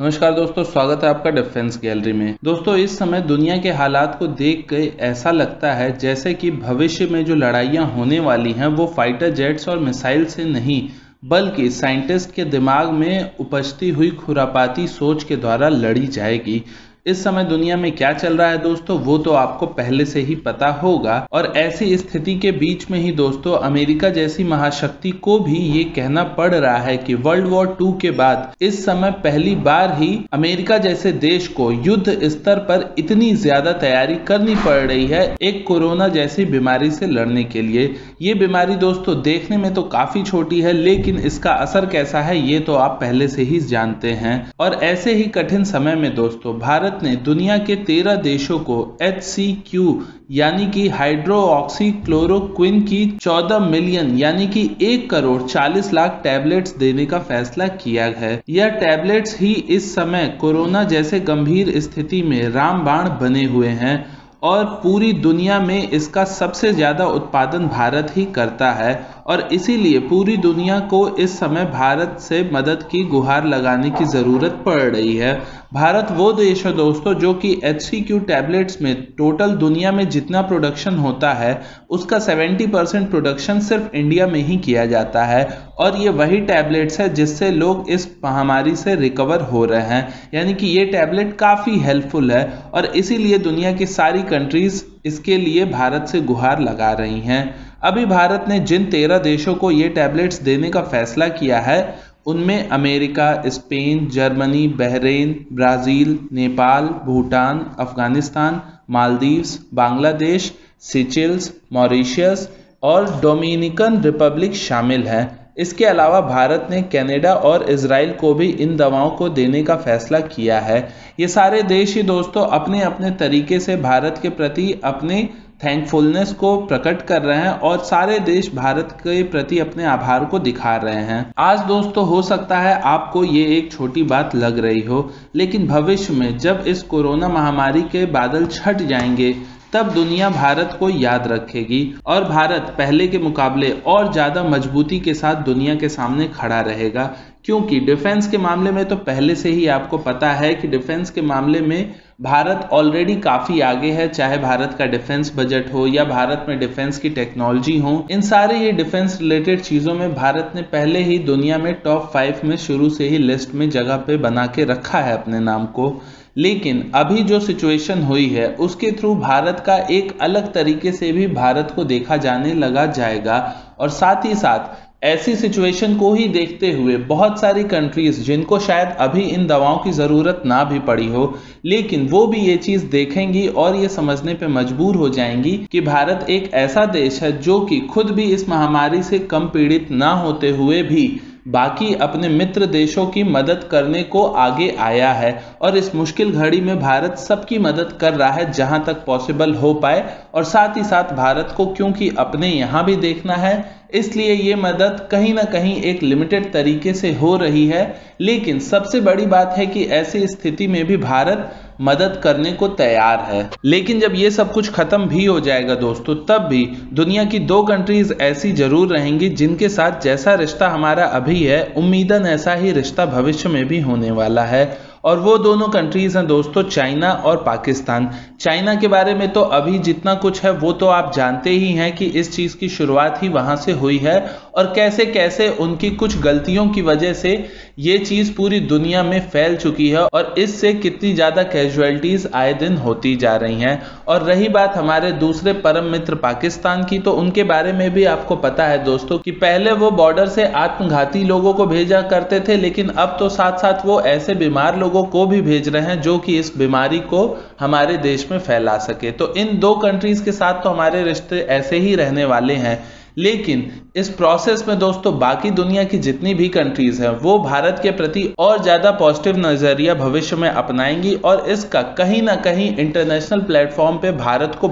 नमस्कार दोस्तों, स्वागत है आपका डिफेंस गैलरी में। दोस्तों, इस समय दुनिया के हालात को देख के ऐसा लगता है जैसे कि भविष्य में जो लड़ाइयाँ होने वाली हैं वो फाइटर जेट्स और मिसाइल से नहीं बल्कि साइंटिस्ट के दिमाग में उपजती हुई खुरापाती सोच के द्वारा लड़ी जाएगी। इस समय दुनिया में क्या चल रहा है दोस्तों, वो तो आपको पहले से ही पता होगा। और ऐसी स्थिति के बीच में ही दोस्तों अमेरिका जैसी महाशक्ति को भी ये कहना पड़ रहा है कि वर्ल्ड वॉर 2 के बाद इस समय पहली बार ही अमेरिका जैसे देश को युद्ध स्तर पर इतनी ज्यादा तैयारी करनी पड़ रही है एक कोरोना जैसी बीमारी से लड़ने के लिए। ये बीमारी दोस्तों देखने में तो काफी छोटी है, लेकिन इसका असर कैसा है ये तो आप पहले से ही जानते हैं। और ऐसे ही कठिन समय में दोस्तों भारत ने दुनिया के 13 देशों को HCQ यानी कि हाइड्रोक्सीक्लोरोक्विन की 14 मिलियन यानी कि 1,40,00,000 टैबलेट्स देने का फैसला किया है। यह टैबलेट्स ही इस समय कोरोना जैसे गंभीर स्थिति में रामबाण बने हुए हैं और पूरी दुनिया में इसका सबसे ज़्यादा उत्पादन भारत ही करता है और इसीलिए पूरी दुनिया को इस समय भारत से मदद की गुहार लगाने की ज़रूरत पड़ रही है। भारत वो देश है दोस्तों जो कि HCQ टैबलेट्स में टोटल दुनिया में जितना प्रोडक्शन होता है उसका 70% प्रोडक्शन सिर्फ इंडिया में ही किया जाता है और ये वही टैबलेट्स है जिससे लोग इस महामारी से रिकवर हो रहे हैं, यानी कि ये टैबलेट काफ़ी हेल्पफुल है और इसीलिए दुनिया की सारी कंट्रीज इसके लिए भारत से गुहार लगा रही हैं। अभी भारत ने जिन 13 देशों को ये टैबलेट्स देने का फैसला किया है उनमें America, Spain, Germany, Bahrain, Brazil, Nepal, Bhutan, Afghanistan, Maldives, Bangladesh, Seychelles, Mauritius और डोमिनिकन रिपब्लिक शामिल हैं। इसके अलावा भारत ने कनाडा और इजराइल को भी इन दवाओं को देने का फैसला किया है। ये सारे देश ही दोस्तों अपने अपने तरीके से भारत के प्रति अपने थैंकफुलनेस को प्रकट कर रहे हैं और सारे देश भारत के प्रति अपने आभार को दिखा रहे हैं। आज दोस्तों हो सकता है आपको ये एक छोटी बात लग रही हो, लेकिन भविष्य में जब इस कोरोना महामारी के बादल छट जाएंगे तब दुनिया भारत को याद रखेगी और भारत पहले के मुकाबले और ज़्यादा मजबूती के साथ दुनिया के सामने खड़ा रहेगा, क्योंकि डिफेंस के मामले में तो पहले से ही आपको पता है कि डिफेंस के मामले में भारत ऑलरेडी काफ़ी आगे है। चाहे भारत का डिफेंस बजट हो या भारत में डिफेंस की टेक्नोलॉजी हो, इन सारे ये डिफेंस रिलेटेड चीज़ों में भारत ने पहले ही दुनिया में टॉप 5 में शुरू से ही लिस्ट में जगह पे बना के रखा है अपने नाम को। लेकिन अभी जो सिचुएशन हुई है उसके थ्रू भारत का एक अलग तरीके से भी भारत को देखा जाने लगा जाएगा और साथ ही साथ ऐसी सिचुएशन को ही देखते हुए बहुत सारी कंट्रीज जिनको शायद अभी इन दवाओं की ज़रूरत ना भी पड़ी हो, लेकिन वो भी ये चीज़ देखेंगी और ये समझने पे मजबूर हो जाएंगी कि भारत एक ऐसा देश है जो कि खुद भी इस महामारी से कम पीड़ित ना होते हुए भी बाकी अपने मित्र देशों की मदद करने को आगे आया है और इस मुश्किल घड़ी में भारत सबकी मदद कर रहा है जहां तक पॉसिबल हो पाए। और साथ ही साथ भारत को क्योंकि अपने यहाँ भी देखना है इसलिए ये मदद कहीं ना कहीं एक लिमिटेड तरीके से हो रही है, लेकिन सबसे बड़ी बात है कि ऐसी स्थिति में भी भारत मदद करने को तैयार है। लेकिन जब ये सब कुछ खत्म भी हो जाएगा दोस्तों तब भी दुनिया की 2 कंट्रीज ऐसी जरूर रहेंगी जिनके साथ जैसा रिश्ता हमारा अभी है उम्मीदन ऐसा ही रिश्ता भविष्य में भी होने वाला है और वो दोनों कंट्रीज़ हैं दोस्तों चाइना और पाकिस्तान। चाइना के बारे में तो अभी जितना कुछ है वो तो आप जानते ही हैं कि इस चीज़ की शुरुआत ही वहाँ से हुई है और कैसे कैसे उनकी कुछ गलतियों की वजह से ये चीज़ पूरी दुनिया में फैल चुकी है और इससे कितनी ज़्यादा कैजुअलिटीज़ आए दिन होती जा रही हैं। और रही बात हमारे दूसरे परम मित्र पाकिस्तान की, तो उनके बारे में भी आपको पता है दोस्तों कि पहले वो बॉर्डर से आत्मघाती लोगों को भेजा करते थे, लेकिन अब तो साथ साथ वो ऐसे बीमार लोगों को भी भेज रहे हैं जो कि इस बीमारी को हमारे देश में फैला सके। तो इन 2 कंट्रीज के साथ तो हमारे रिश्ते ऐसे ही रहने वाले हैं, लेकिन इस प्रोसेस में दोस्तों बाकी दुनिया की जितनी भी कंट्रीज हैं वो भारत के प्रति और ज़्यादा पॉजिटिव नज़रिया भविष्य में अपनाएंगी और इसका कहीं ना कहीं इंटरनेशनल प्लेटफॉर्म पे भारत को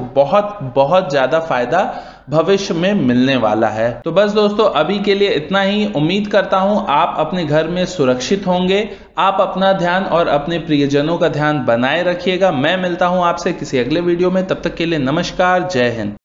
बहुत ज़्यादा फायदा भविष्य में मिलने वाला है। तो बस दोस्तों अभी के लिए इतना ही। उम्मीद करता हूँ आप अपने घर में सुरक्षित होंगे। आप अपना ध्यान और अपने प्रियजनों का ध्यान बनाए रखिएगा। मैं मिलता हूँ आपसे किसी अगले वीडियो में, तब तक के लिए नमस्कार, जय हिंद।